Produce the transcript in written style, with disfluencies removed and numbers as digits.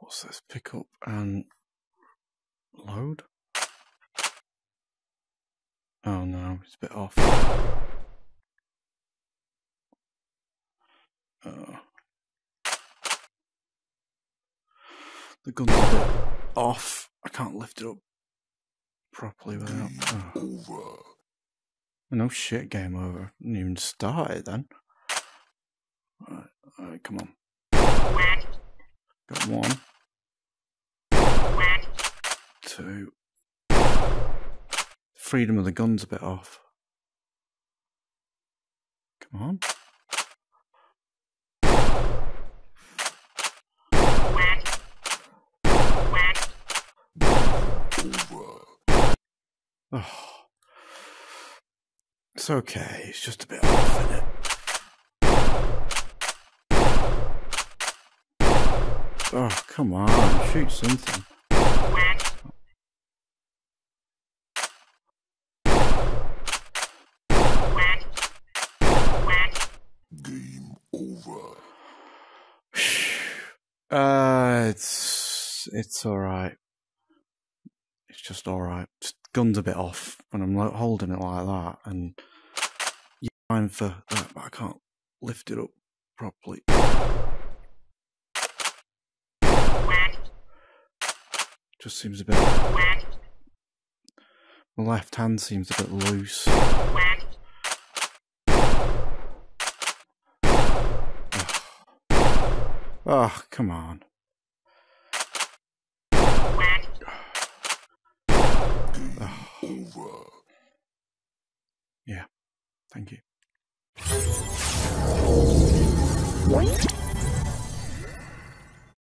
What's this? Pick up and load? Oh no, it's a bit off. The gun's a bit off. I can't lift it up properly without. Oh. No shit, game over. I didn't even start it then. Alright, come on. Got one. Two. Freedom of the gun's a bit off. Come on. Oh. It's okay, it's just a bit off, isn't it? Oh, come on, shoot something. Game over. It's alright. It's just alright. Gun's a bit off when I'm holding it like that, and you're fine for that, but I can't lift it up properly. Just seems a bit. My left hand seems a bit loose. Oh, come on. Over. Yeah, thank you.